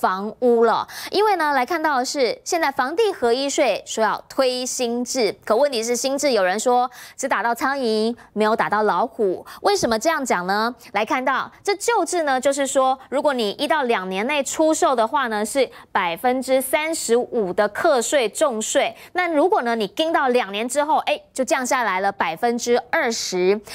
房屋了。因为呢，来看到的是现在房地合一税说要推新制，可问题是新制有人说只打到苍蝇，没有打到老虎。为什么这样讲呢？来看到这旧制呢，就是说如果你1到2年内出售的话呢，是35%的课税重税。那如果呢你盯到2年之后，就降下来了20%。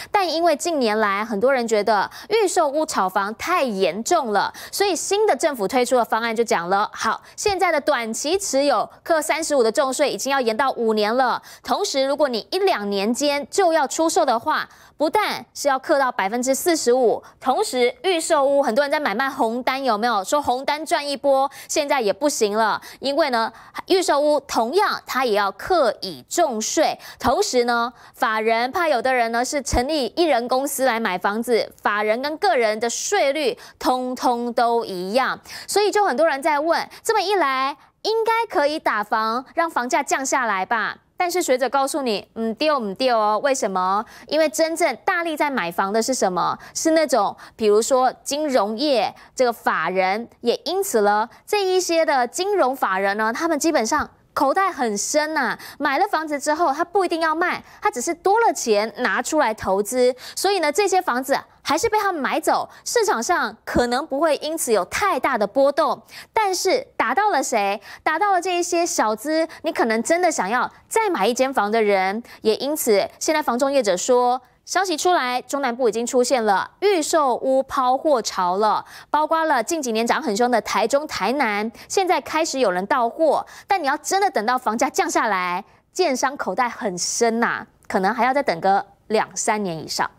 但因为近年来很多人觉得预售屋炒房太严重了，所以新的政府推出的方案就讲了，好，现在的短期持有课35%的重税已经要延到5年了。同时，如果你1、2年间就要出售的话，不但是要课到45%，同时预售屋很多人在买卖红单，有没有说红单赚一波？现在也不行了，因为呢，预售屋同样它也要课以重税，同时呢，法人怕有的人呢是成立1人公司来买房子，法人跟个人的税率通通都一样，所以就很多人在问，这么一来应该可以打房，让房价降下来吧？但是学者告诉你，不对哦。为什么？因为真正大力在买房的是什么？是那种比如说金融业这个法人，也因此呢，这一些的金融法人呢，他们基本上口袋很深呐，买了房子之后，他不一定要卖，他只是多了钱拿出来投资，所以呢，这些房子还是被他们买走，市场上可能不会因此有太大的波动。但是打到了谁？打到了这一些小资，你可能真的想要再买一间房的人，也因此现在房仲业者说。消息出来，中南部已经出现了预售屋抛货潮了，包括了近几年涨很凶的台中、台南，现在开始有人到货。但你要真的等到房价降下来，建商口袋很深呐，可能还要再等个2、3年以上。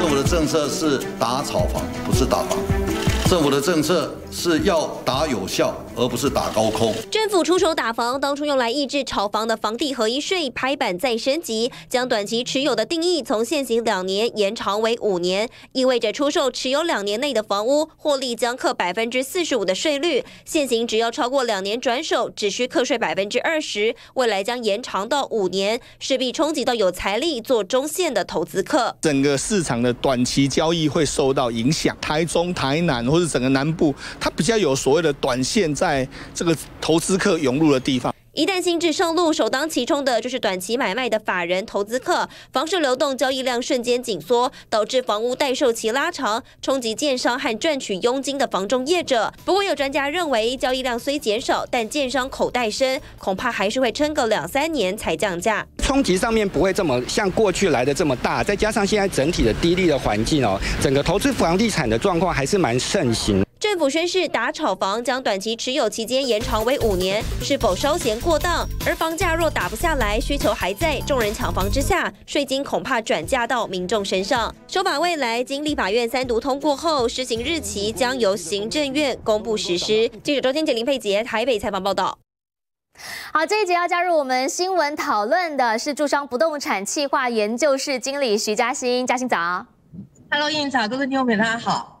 政府的政策是打炒房，不是打房。政府的政策是要打有效，而不是打高空。政府出手打房，当初用来抑制炒房的房地合一税拍板再升级，将短期持有的定义从现行2年延长为5年，意味着出售持有2年内的房屋，获利将课45%的税率。现行只要超过2年转手，只需课税20%，未来将延长到5年，势必冲击到有财力做中线的投资客。整个市场的短期交易会受到影响，台中、台南或是整个南部，它比较有所谓的短线在这个投资客涌入的地方。一旦新制上路，首当其冲的就是短期买卖的法人投资客，房市流动交易量瞬间紧缩，导致房屋待售期拉长，冲击建商和赚取佣金的房仲业者。不过有专家认为，交易量虽减少，但建商口袋深，恐怕还是会撑个2、3年才降价。冲击上面不会这么像过去来的这么大，再加上现在整体的低利的环境哦，整个投资房地产的状况还是蛮盛行。政府宣示打炒房，将短期持有期间延长为5年，是否稍嫌过当？而房价若打不下来，需求还在，众人抢房之下，税金恐怕转嫁到民众身上。修法未来经立法院3读通过后，施行日期将由行政院公布实施。记者周天杰、林佩杰台北采访报道。好，这一节要加入我们新闻讨论的是住商不动产企划研究室经理徐嘉欣，嘉欣早。Hello， 燕早，各位听众朋友大家好。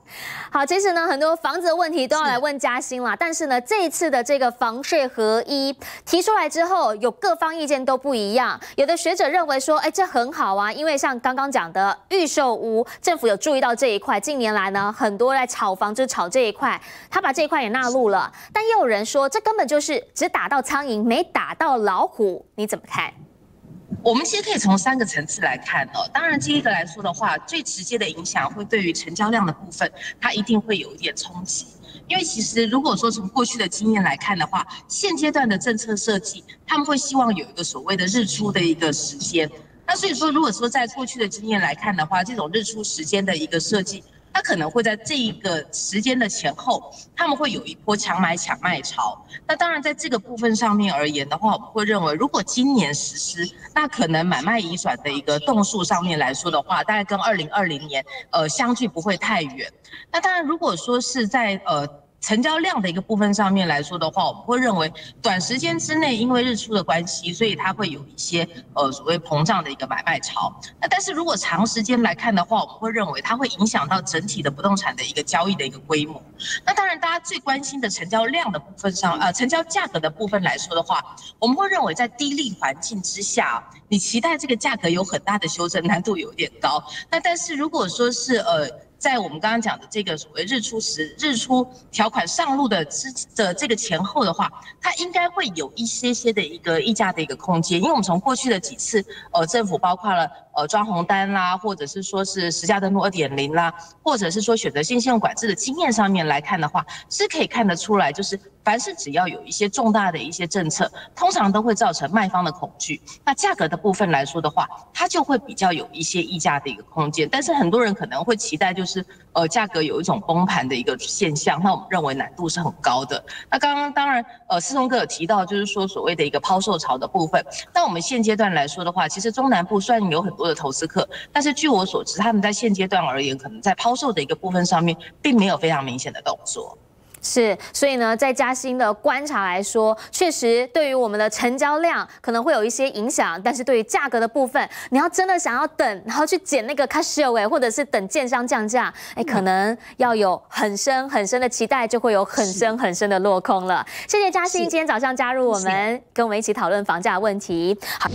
好，其实呢，很多房子的问题都要来问嘉欣啦。但是呢，这一次的这个房税合一提出来之后，有各方意见都不一样。有的学者认为说，这很好啊，因为像刚刚讲的预售屋，政府有注意到这一块。近年来呢，很多在炒房就炒这一块，他把这一块也纳入了。但也有人说，这根本就是只打到苍蝇，没打到老虎。你怎么看？我们其实可以从3个层次来看哦。当然，第一个来说的话，最直接的影响会对于成交量的部分，它一定会有一点冲击。因为其实如果说从过去的经验来看的话，现阶段的政策设计，他们会希望有一个所谓的日出的一个时间。那所以说，如果说在过去的经验来看的话，这种日出时间的一个设计，它可能会在这一个时间的前后，他们会有一波强买强卖潮。那当然，在这个部分上面而言的话，我们会认为，如果今年实施，那可能买卖移转的一个动数上面来说的话，大概跟2020年相距不会太远。那当然，如果说是在成交量的一个部分上面来说的话，我们会认为短时间之内因为日出的关系，所以它会有一些所谓膨胀的一个买卖潮。那但是如果长时间来看的话，我们会认为它会影响到整体的不动产的一个交易的一个规模。那当然，大家最关心的成交量的部分上，成交价格的部分来说的话，我们会认为在低利环境之下，你期待这个价格有很大的修正，难度有点高。那但是如果说是在我们刚刚讲的这个所谓日出条款上路的这个前后的话，它应该会有一些些的一个议价的一个空间，因为我们从过去的几次政府包括了装红单啦，或者是说是实价登录 2.0 啦，或者是说选择性信用管制的经验上面来看的话，是可以看得出来，就是凡是只要有一些重大的一些政策，通常都会造成卖方的恐惧。那价格的部分来说的话，它就会比较有一些议价的一个空间。但是很多人可能会期待就是价格有一种崩盘的一个现象，那我们认为难度是很高的。那刚刚当然思聪哥有提到就是说所谓的一个抛售潮的部分，那我们现阶段来说的话，其实中南部虽然有很多的投资客，但是据我所知，他们在现阶段而言，可能在抛售的一个部分上面，并没有非常明显的动作。是，所以呢，在佳馨的观察来说，确实对于我们的成交量可能会有一些影响，但是对于价格的部分，你要真的想要等，然后去捡那个卡西欧，或者是等建商降价，可能要有很深很深的期待，就会有很深很深的落空了。谢谢佳馨今天早上加入我们，跟我们一起讨论房价问题。好。